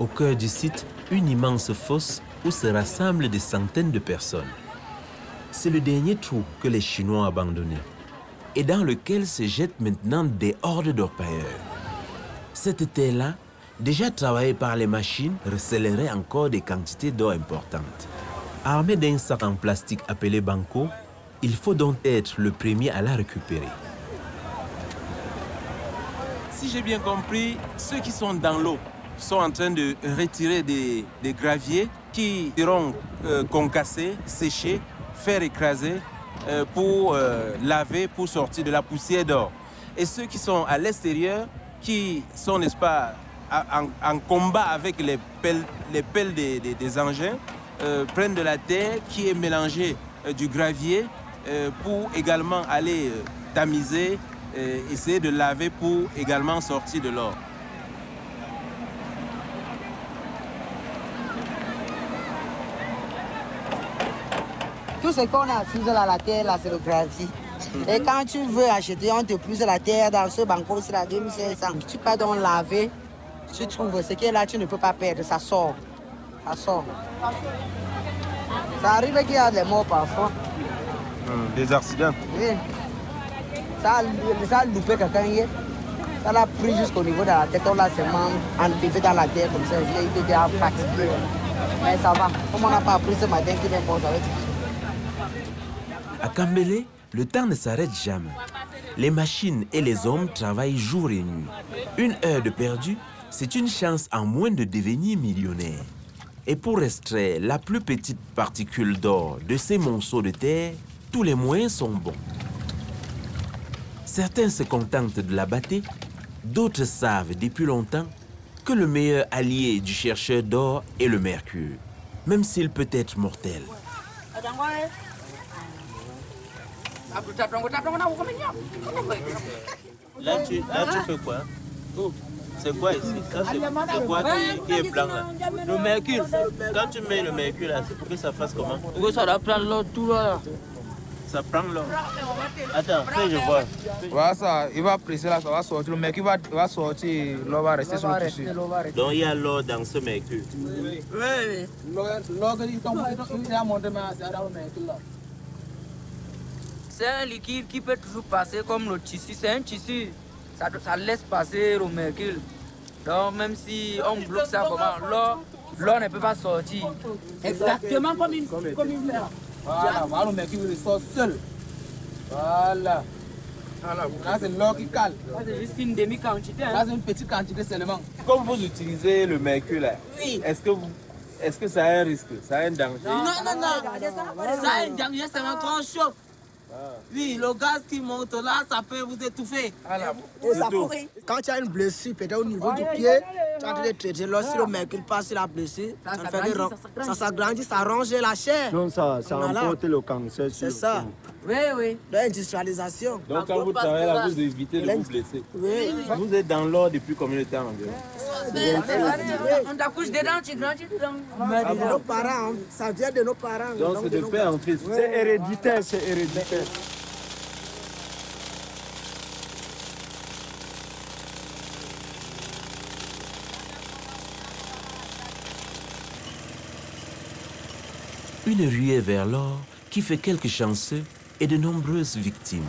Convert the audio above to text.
au cœur du site, une immense fosse où se rassemblent des centaines de personnes. C'est le dernier trou que les Chinois ont abandonné et dans lequel se jettent maintenant des hordes d'orpailleurs. Cette terre-là, déjà travaillée par les machines, recèlerait encore des quantités d'or importantes. Armé d'un sac en plastique appelé banco, il faut donc être le premier à la récupérer. Si j'ai bien compris, ceux qui sont dans l'eau sont en train de retirer des graviers qui seront concassés, séchés, faire écraser pour laver, pour sortir de la poussière d'or. Et ceux qui sont à l'extérieur, qui sont, n'est-ce pas, en combat avec les pelles des engins, prennent de la terre qui est mélangée du gravier pour également aller tamiser, essayer de laver pour également sortir de l'or. Tout ce qu'on a fusé à la terre, là, c'est le gravier. Et quand tu veux acheter, on te pousse la terre dans ce banco, c'est à 2500. Tu pars donc laver, tu trouves ce qui est là, tu ne peux pas perdre, ça sort. Ça sort. Ça arrive qu'il y a des morts parfois. Des accidents. Oui. Ça a loupé quelqu'un hier. Ça l'a pris jusqu'au niveau de la tête. On l'a seulement enlevé dans la terre comme ça. Il était déjà fatigué. Mais ça va. Comme on n'a pas appris ce matin, c'est n'importe avec. À Kambélé, le temps ne s'arrête jamais. Les machines et les hommes travaillent jour et nuit. Une heure de perdu, c'est une chance en moins de devenir millionnaire. Et pour extraire la plus petite particule d'or de ces monceaux de terre, tous les moyens sont bons. Certains se contentent de la battre, d'autres savent depuis longtemps que le meilleur allié du chercheur d'or est le mercure, même s'il peut être mortel. Là, tu fais quoi? Oh. C'est quoi ici? C'est quoi qui est blanc là? Le mercure. Quand tu mets le mercure là, c'est pour que ça fasse comment? Pour que ça va prendre l'eau tout là. Ça prend l'eau. Attends, fais je vois. Voilà ça, il va presser là, ça va sortir. Le mercure va sortir, l'eau va rester sur le tissu. Donc il y a l'eau dans ce mercure. Oui, oui. L'eau qui tombe, il a monté, mais c'est dans le mercure là. C'est un liquide qui peut toujours passer comme le tissu, c'est un tissu. Ça laisse passer le mercure. Donc même si on bloque ça comment, l'eau ne peut pas sortir. Exactement comme il veut. Voilà, le mercure ressort seul. Voilà. Là c'est l'eau qui cale. Là c'est juste une demi-quantité. Là c'est une petite quantité seulement. Comme vous utilisez le mercure là, oui. Est-ce que ça a un risque, ça a un danger? Non. Ça a un danger seulement quand on chauffe. Oui, le gaz qui monte là, ça peut vous étouffer. Et ça pourrit. Quand tu as une blessure, peut-être au niveau du pied, tu as de traiter. Lorsque le mercure passe sur la blessure, ça s'agrandit, ça ronge la chair. Non, ça emporte le cancer. C'est ça. Oui. L'industrialisation. Donc quand vous travaillez là, vous évitez de vous blesser. Oui. Vous êtes dans l'or depuis combien de temps environ? On t'accouche dedans, tu grandis dedans. Nos parents, ça vient de nos parents. Donc c'est de père en fils. C'est héréditaire, c'est héréditaire. Une ruée vers l'or qui fait quelques chanceux et de nombreuses victimes.